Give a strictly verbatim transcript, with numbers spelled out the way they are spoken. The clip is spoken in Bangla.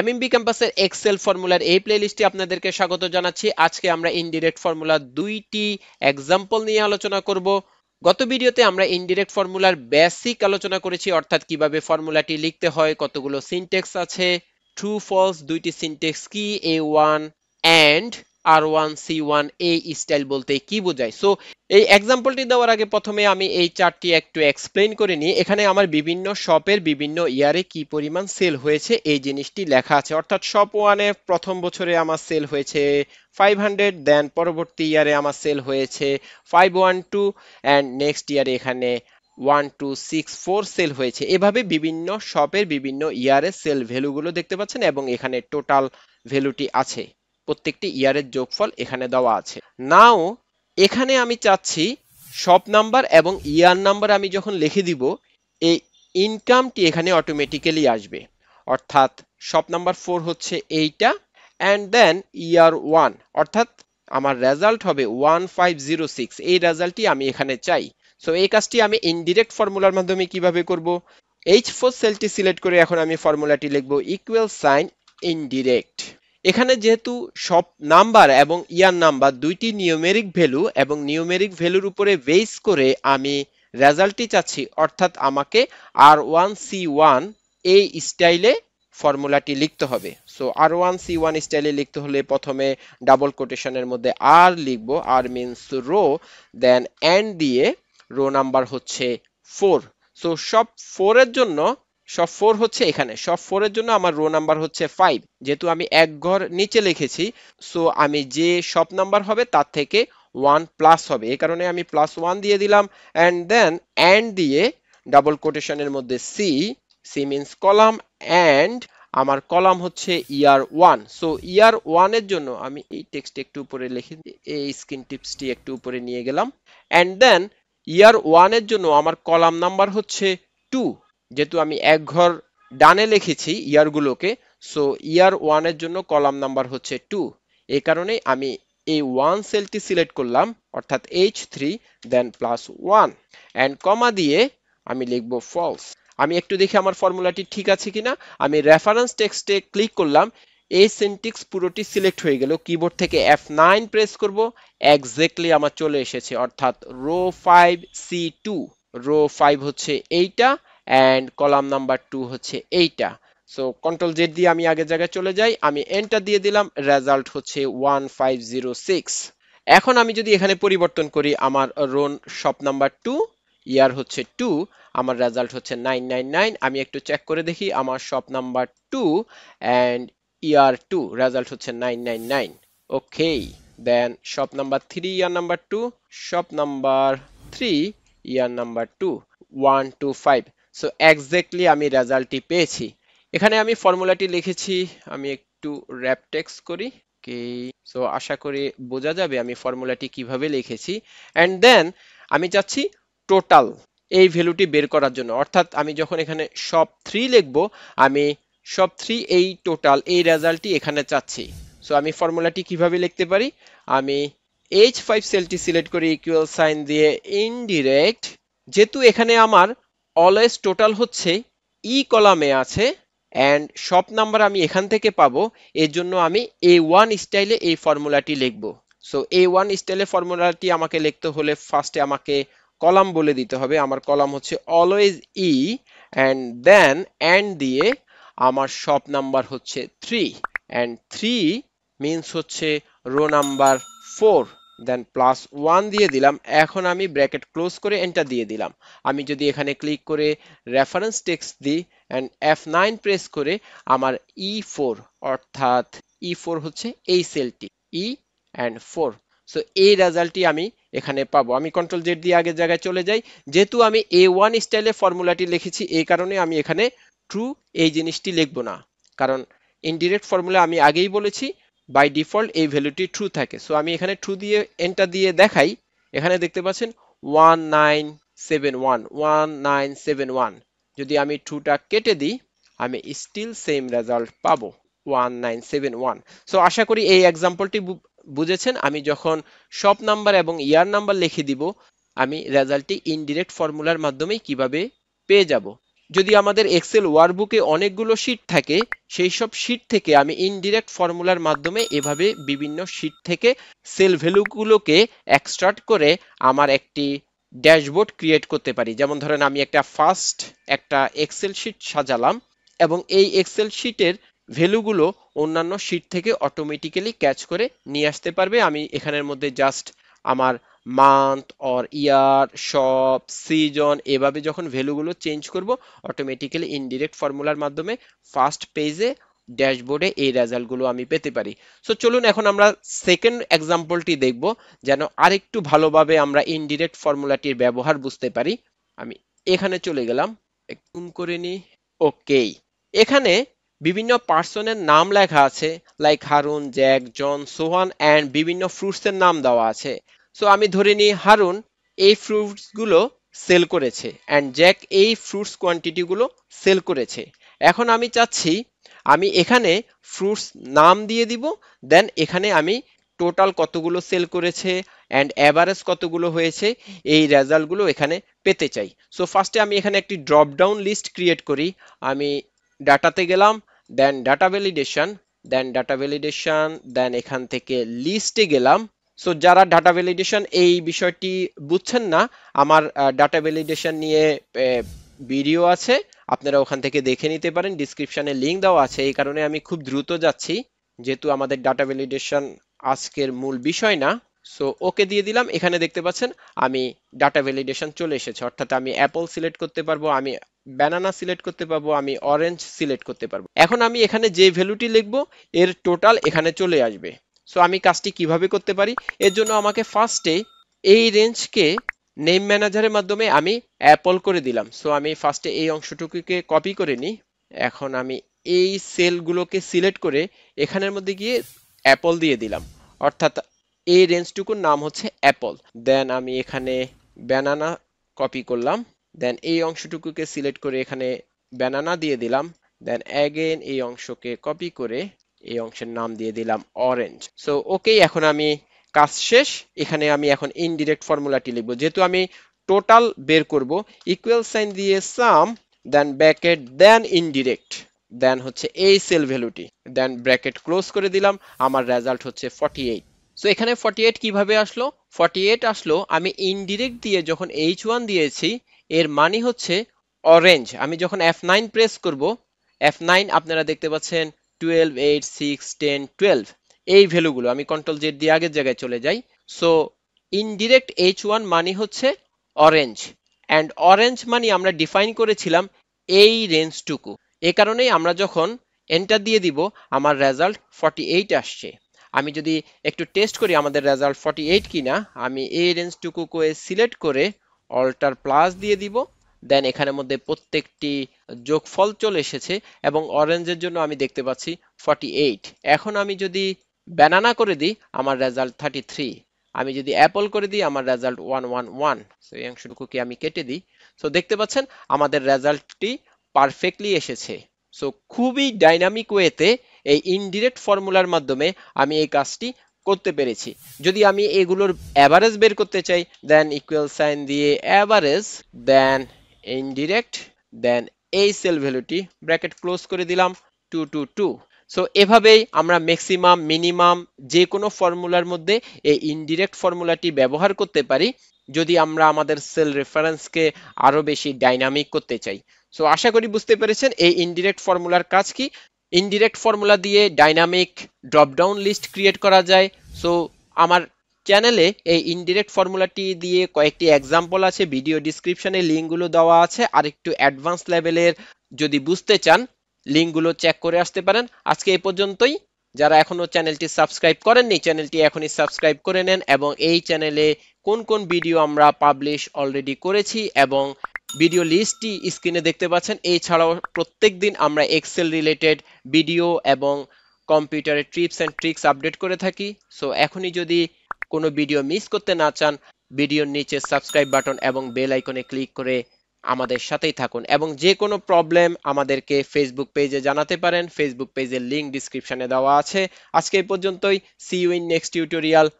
এমএমবি ক্যাম্পাসের এক্সেল ফর্মুলার এই প্লেলিস্টে আপনাদেরকে স্বাগত জানাচ্ছি। আজকে আমরা ইনডাইরেক্ট ফর্মুলা দুইটি एग्जांपल নিয়ে আলোচনা করব। গত ভিডিওতে আমরা ইনডাইরেক্ট ফর্মুলার বেসিক আলোচনা করেছি, অর্থাৎ কিভাবে ফর্মুলাটি লিখতে হয়, কতগুলো সিনট্যাক্স আছে, ট্রু ফলস দুইটি সিনট্যাক্স কি, A one and R one C one এই স্টাইল বলতে কি বোঝায়। সো এই एग्जांपलটি দেওয়ার আগে প্রথমে আমি এই চার্টটি একটু এক্সপ্লেইন করে নিই। এখানে আমার বিভিন্ন শপের বিভিন্ন ইয়ারে কি পরিমাণ সেল হয়েছে এই জিনিসটি লেখা আছে, অর্থাৎ শপ ওয়ানে প্রথম বছরে আমার সেল হয়েছে পাঁচশো, দেন পরবর্তী ইয়ারে আমার সেল হয়েছে পাঁচশো বারো এন্ড নেক্সট ইয়ারে এখানে বারো হাজার দুইশো চৌষট্টি সেল হয়েছে। এভাবে বিভিন্ন শপের বিভিন্ন ইয়ারে সেল ভ্যালু গুলো দেখতে পাচ্ছেন এবং এখানে টোটাল ভ্যালুটি আছে, প্রত্যেকটি ইয়ারের যোগফল এখানে দেওয়া আছে। নাও এখানে আমি চাচ্ছি শপ নাম্বার এবং ইয়ার নাম্বার আমি যখন লিখে দিব এই ইনকামটি এখানে অটোমেটিক্যালি আসবে, অর্থাৎ শপ নাম্বার ফোর হচ্ছে এইটা এন্ড দেন ইয়ার ওয়ান, অর্থাৎ আমার রেজাল্ট হবে ওয়ান ফাইভ জিরো সিক্স। এই রেজাল্টটি আমি এখানে চাই। সো এই কাজটি আমি ইনডিরেক্ট ফর্মুলার মাধ্যমে কিভাবে করব, এইচ ফোর সেলটি সিলেক্ট করে এখন আমি ফর্মুলাটি লিখব ইকুয়াল সাইন ইনডিরেক্ট। এখানে যেহেতু শপ নাম্বার এবং ইয়ার নাম্বার দুইটি নিউমেরিক ভ্যালু এবং নিউমেরিক ভ্যালুর উপরে বেস করে আমি রেজাল্টটি চাচ্ছি, অর্থাৎ আমাকে আর ওয়ান সি ওয়ান এই স্টাইলে ফর্মুলাটি লিখতে হবে। So R one C one স্টাইলে লিখতে হলে প্রথমে ডাবল কোটেশনের মধ্যে আর লিখব, R means row, then and দিয়ে রো নাম্বার হচ্ছে ফোর। সো শপ ফোর এর জন্য শপ ফোর হচ্ছে এখানে, শপ ফোর এর জন্য আমার রো নাম্বার হচ্ছে ফাইভ, যেহেতু আমি এক ঘর নিচে লিখেছি সো আমি যে শপ নাম্বার হবে তার থেকে ওয়ান প্লাস হবে, এই কারণে আমি প্লাস ওয়ান দিয়ে দিলাম এন্ড দেন এন্ড দিয়ে ডাবল কোটেশনের মধ্যে C, C means column, and আমার কলাম হচ্ছে year one. So year one এর জন্য আমি এই টেক্সট একটু উপরে লিখে এই স্ক্রিন টিপসটি একটু উপরে নিয়ে গেলাম এন্ড দেন ইয়ার ওয়ান এর জন্য আমার কলাম নাম্বার হচ্ছে টু, যেহেতু আমি এক ঘর ডানে লিখেছি ইয়ারগুলোকে সো ইয়ার ওয়ান এর জন্য কলাম নাম্বার হচ্ছে টু, এই কারণে আমি এই ওয়ান সেলটি সিলেক্ট করলাম অর্থাৎ H three then plus one and comma দিয়ে আমি লিখব ফলস। আমি একটু দেখি আমার ফর্মুলাটি ঠিক আছে কিনা। আমি রেফারেন্স টেক্সটে ক্লিক করলাম, এই সিনট্যাক্স পুরোটি সিলেক্ট হয়ে গেল, কিবোর্ড থেকে এফ নাইন প্রেস করব, এক্স্যাক্টলি আমার চলে এসেছে অর্থাৎ row five C two, row five হচ্ছে এইটা and কলাম নাম্বার টু হচ্ছে এইটা। সো কন্ট্রোল জেড দিয়ে আমি আগের জায়গায় চলে যাই, আমি এন্টার দিয়ে দিলাম, রেজাল্ট হচ্ছে ওয়ান ফাইভ জিরো সিক্স। এখন আমি যদি এখানে পরিবর্তন করি আমার রোন শপ নাম্বার টু, ইয়ার হচ্ছে টু, আমার রেজাল্ট হচ্ছে নাইন নাইন নাইন। আমি একটু চেক করে দেখি আমার shop number two and year two, result হচ্ছে nine nine nine. Okay then shop number three year number two, shop number three year number two, one two five. So exactly আমি রেজাল্টটি পেয়েছি। এখানে আমি ফর্মুলাটি লিখেছি, আমি একটু র‍্যাপ টেক্সট করি, ওকে সো আশা করি বোঝা যাবে আমি ফর্মুলাটি কিভাবে লিখেছি। এন্ড দেন আমি চাচ্ছি টোটাল এই ভ্যালুটি বের করার জন্য, অর্থাৎ আমি যখন এখানে শপ থ্রি লিখব আমি শপ থ্রি এই টোটাল এই রেজাল্টটি এখানে চাচ্ছি। সো আমি ফর্মুলাটি কিভাবে লিখতে পারি, আমি এইচ ফাইভ সেলটি সিলেক্ট করি ইকুয়াল সাইন দিয়ে ইনডিরেক্ট, যেহেতু এখানে আমার অলওয়েজ টোটাল হচ্ছে ই কলামে আছে অ্যান্ড শপ নাম্বার আমি এখান থেকে পাবো, এর জন্য আমি এ ওয়ান স্টাইলে এই ফর্মুলাটি লিখব। সো এ ওয়ান স্টাইলে ফর্মুলাটি আমাকে লিখতে হলে ফার্স্টে আমাকে কলাম বলে দিতে হবে, আমার কলাম হচ্ছে always E and then and দিয়ে আমার শপ নাম্বার হচ্ছে থ্রি অ্যান্ড থ্রি মিনস হচ্ছে row number four, then plus one দিয়ে দিলাম। এখন আমি ব্র্যাকেট ক্লোজ করে এন্টার দিয়ে দিলাম। আমি যদি এখানে ক্লিক করে রেফারেন্স টেক্সট দিই অ্যান্ড এফ নাইন প্রেস করে আমার ই ফোর, অর্থাৎ ই ফোর হচ্ছে এই সেলটি, ই অ্যান্ড ফোর। সো এই রেজাল্টটি আমি এখানে পাবো। আমি কন্ট্রোল জেড দিয়ে আগের জায়গায় চলে যাই, যেহেতু আমি এ ওয়ান স্টাইলে ফর্মুলাটি লিখেছি এই কারণে আমি এখানে ট্রু এই জিনিসটি লিখবো না, কারণ ইনডিরেক্ট ফর্মুলা আমি আগেই বলেছি বাই ডিফল্ট এই ভ্যালুটি ট্রু থাকে। সো আমি এখানে ট্রু দিয়ে এন্টার দিয়ে দেখাই, এখানে দেখতে পাচ্ছেন one nine seven one one nine seven one. যদি আমি ট্রুটা কেটে দিই আমি স্টিল সেম রেজাল্ট পাবো one nine seven one. So আশা করি এই এক্সাম্পলটি বুঝেছেন। আমি যখন শপ নাম্বার এবং ইয়ার নাম্বার লিখে দিব আমি রেজাল্টটি ইনডিরেক্ট ফর্মুলার মাধ্যমেই কিভাবে পেয়ে যাব। যদি আমাদের এক্সেল ওয়ার্কবুকে অনেকগুলো শীট থাকে সেই সব শীট থেকে আমি ইনডিরেক্ট ফর্মুলার মাধ্যমে এভাবে বিভিন্ন শীট থেকে সেল ভ্যালুগুলোকে এক্সট্রাক্ট করে আমার একটি ড্যাশবোর্ড ক্রিয়েট করতে পারি। যেমন ধরেন আমি একটা ফার্স্ট একটা এক্সেল শীট সাজালাম এবং এই এক্সেল শীটের ভ্যালুগুলো অন্যান্য শীট থেকে অটোমেটিক্যালি ক্যাচ করে নিয়ে আসতে পারবে। আমি এখানের মধ্যে জাস্ট আমার month or year shop season এভাবে যখন ভ্যালুগুলো চেঞ্জ করব অটোমেটিক্যালি ইনডিরেক্ট ফর্মুলার মাধ্যমে ফার্স্ট পেজে ড্যাশবোর্ডে এই রেজাল্টগুলো আমি পেতে পারি। সো চলুন এখন আমরা সেকেন্ড এক্সাম্পলটি দেখব যেন আরেকটু ভালোভাবে আমরা ইনডিরেক্ট ফর্মুলাটির ব্যবহার বুঝতে পারি। আমি এখানে চলে গেলাম, একটু করে নিই। ওকে, এখানে বিভিন্ন পার্সনের নাম লেখা আছে, like Harun, Jack, John, Sohan and বিভিন্ন ফ্রুটসের নাম দেওয়া আছে। সো আমি ধরে নিই হারুন এই ফ্রুটসগুলো সেল করেছে অ্যান্ড জ্যাক এই ফ্রুটস কোয়ান্টিটিগুলো সেল করেছে। এখন আমি চাচ্ছি আমি এখানে ফ্রুটস নাম দিয়ে দিব, দেন এখানে আমি টোটাল কতগুলো সেল করেছে অ্যান্ড অ্যাভারেজ কতগুলো হয়েছে এই রেজাল্টগুলো এখানে পেতে চাই। সো ফার্স্টে আমি এখানে একটি ড্রপডাউন লিস্ট ক্রিয়েট করি। আমি ডাটাতে গেলাম, then data validation, then data validation, then এখান থেকে লিস্টে গেলাম। সো যারা ডাটা ভ্যালিডেশন এই বিষয়টি বুঝছেন না, আমার ডাটা ভ্যালিডেশন নিয়ে ভিডিও আছে, আপনারা ওখান থেকে দেখে নিতে পারেন, ডিসক্রিপশানে লিঙ্ক দেওয়া আছে। এই কারণে আমি খুব দ্রুত যাচ্ছি যেহেতু আমাদের ডাটা ভ্যালিডেশন আজকের মূল বিষয় না। সো ওকে দিয়ে দিলাম। এখানে দেখতে পাচ্ছেন আমি ডাটা ভ্যালিডেশন চলে এসেছে, অর্থাৎ আমি অ্যাপল সিলেক্ট করতে পারবো, আমি ব্যানানা সিলেক্ট করতে পারবো, আমি অরেঞ্জ সিলেক্ট করতে পারবো। এখন আমি এখানে যে ভ্যালুটি লিখবো এর টোটাল এখানে চলে আসবে। সো আমি কাজটি কিভাবে করতে পারি, এর জন্য আমাকে ফার্স্টে এই রেঞ্জকে নেম ম্যানেজারের মাধ্যমে আমি অ্যাপল করে দিলাম। সো আমি ফার্স্টে এই অংশটুকুকে কপি করে নিই। এখন আমি এই সেলগুলোকে সিলেক্ট করে এখানের মধ্যে গিয়ে অ্যাপল দিয়ে দিলাম, অর্থাৎ এই রেঞ্জটুকুর নাম হচ্ছে অ্যাপল। দেন আমি এখানে ব্যানানা কপি করলাম, দেন এই অংশটুকুকে সিলেক্ট করে এখানে ব্যানানা দিয়ে দিলাম, দেন অ্যাগেন এই অংশকে কপি করে এই অংশের নাম দিয়ে দিলাম অরেঞ্জ। সো ওকে, এখন আমি কাজ শেষ। এখানে আমি এখন ইনডিরেক্ট ফর্মুলাটি লিখবো, যেহেতু আমি টোটাল বের করব, ইকুয়াল সাইন দিয়ে সাম, দেন ব্র্যাকেট, দেন ইনডিরেক্ট, দেন হচ্ছে এই সেল ভ্যালুটি, দেন ব্র্যাকেট ক্লোজ করে দিলাম। আমার রেজাল্ট হচ্ছে ফর্টি এইট। সো এখানে ফর্টি এইট কিভাবে আসলো? ফর্টি এইট আসলো আমি ইনডিরেক্ট দিয়ে যখন এইচ ওয়ান দিয়েছি এর মানে হচ্ছে অরেঞ্জ। আমি যখন এফ নাইন প্রেস করব, এফ নাইন আপনারা দেখতে পাচ্ছেন twelve, eight, six, ten, twelve এই ভ্যালুগুলো। আমি কন্ট্রোল জেড দিয়ে আগের জায়গায় চলে যাই। সো ইনডিরেক্ট এইচ ওয়ান মানে হচ্ছে অরেঞ্জ, অ্যান্ড অরেঞ্জ মানে আমরা ডিফাইন করেছিলাম এই রেঞ্জটুকু। এ কারণেই আমরা যখন এন্টার দিয়ে দিব আমার রেজাল্ট ফর্টি এইট আসছে। আমি যদি একটু টেস্ট করি আমাদের রেজাল্ট ফর্টি এইট কিনা, আমি এই রেঞ্জটুকু সিলেক্ট করে অল্টার প্লাস দিয়ে দিব, দেন এখানের মধ্যে প্রত্যেকটি যোগফল চলে এসেছে এবং অরেঞ্জের জন্য আমি দেখতে পাচ্ছি ফর্টি এইট। এখন আমি যদি ব্যানানা করে দিই আমার রেজাল্ট থার্টি থ্রি, আমি যদি অ্যাপল করে দিই আমার result one one one. So এই অংশটুকুকে আমি কেটে দিই। সো দেখতে পাচ্ছেন আমাদের রেজাল্টটি পারফেক্টলি এসেছে। সো খুবই ডাইনামিক ওয়েতে এই ইনডিরেক্ট ফর্মুলার মাধ্যমে আমি এই কাজটি করতে পেরেছি। যদি আমি এগুলোর অ্যাভারেজ বের করতে চাই, দেন ইকুয়াল সাইন দিয়ে অ্যাভারেজ, দেন ইনডিরেক্ট, দেন এই সেল ভ্যালুটি ব্র্যাকেট ক্লোজ করে দিলাম টু টু টু। সো এভাবেই আমরা ম্যাক্সিমাম মিনিমাম যে কোনো ফর্মুলার মধ্যে এই ইনডিরেক্ট ফর্মুলাটি ব্যবহার করতে পারি যদি আমরা আমাদের সেল রেফারেন্সকে আরও বেশি ডাইনামিক করতে চাই। সো আশা করি বুঝতে পেরেছেন এই ইনডিরেক্ট ফর্মুলার কাজ কি। ইনডিরেক্ট ফর্মুলা দিয়ে ডাইনামিক ড্রপডাউন লিস্ট ক্রিয়েট করা যায়। সো আমার চ্যানেলে এই ইনডিরেক্ট ফর্মুলাটি দিয়ে কয়েকটি এক্সাম্পল আছে, ভিডিও ডিসক্রিপশানে লিঙ্কগুলো দেওয়া আছে। আর একটু অ্যাডভান্স লেভেলের যদি বুঝতে চান লিঙ্কগুলো চেক করে আসতে পারেন। আজকে এই পর্যন্তই। যারা এখনও চ্যানেলটি সাবস্ক্রাইব করেননি চ্যানেলটি এখনই সাবস্ক্রাইব করে নেন, এবং এই চ্যানেলে কোন কোন ভিডিও আমরা পাবলিশ অলরেডি করেছি এবং ভিডিও লিস্টটি স্ক্রিনে দেখতে পাচ্ছেন। এছাড়াও প্রত্যেক দিন আমরা এক্সেল রিলেটেড ভিডিও এবং কম্পিউটারের টিপস অ্যান্ড ট্রিক্স আপডেট করে থাকি। সো এখনই যদি কোনো ভিডিও মিস করতে না চান ভিডিওর নিচে সাবস্ক্রাইব বাটন এবং বেল আইকনে ক্লিক করে আমাদের সাথেই থাকুন, এবং যে কোনো প্রবলেম আমাদেরকে ফেসবুক পেজে জানাতে পারেন। ফেসবুক পেজের লিঙ্ক ডিসক্রিপশানে দেওয়া আছে। আজকে এই পর্যন্তই। See you in next tutorial.